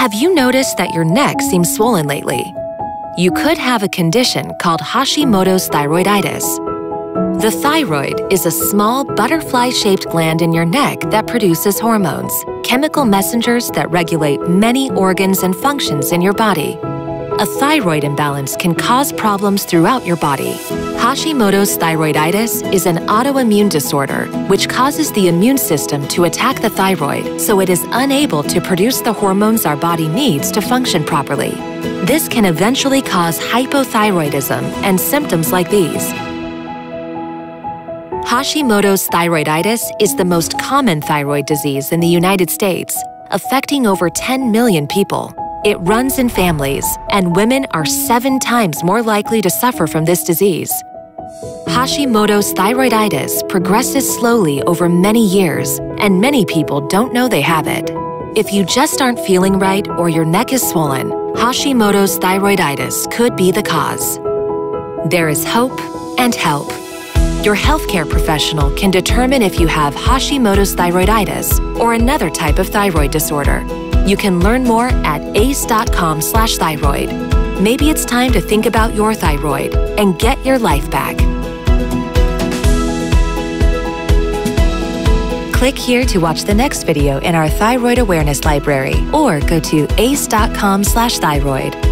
Have you noticed that your neck seems swollen lately? You could have a condition called Hashimoto's thyroiditis. The thyroid is a small butterfly-shaped gland in your neck that produces hormones, chemical messengers that regulate many organs and functions in your body. A thyroid imbalance can cause problems throughout your body. Hashimoto's thyroiditis is an autoimmune disorder which causes the immune system to attack the thyroid so it is unable to produce the hormones our body needs to function properly. This can eventually cause hypothyroidism and symptoms like these. Hashimoto's thyroiditis is the most common thyroid disease in the United States, affecting over 10 million people. It runs in families, and women are 7 times more likely to suffer from this disease. Hashimoto's thyroiditis progresses slowly over many years, and many people don't know they have it. If you just aren't feeling right or your neck is swollen, Hashimoto's thyroiditis could be the cause. There is hope and help. Your healthcare professional can determine if you have Hashimoto's thyroiditis or another type of thyroid disorder. You can learn more at ace.com/thyroid. Maybe it's time to think about your thyroid and get your life back. Click here to watch the next video in our thyroid awareness library or go to ace.com/thyroid.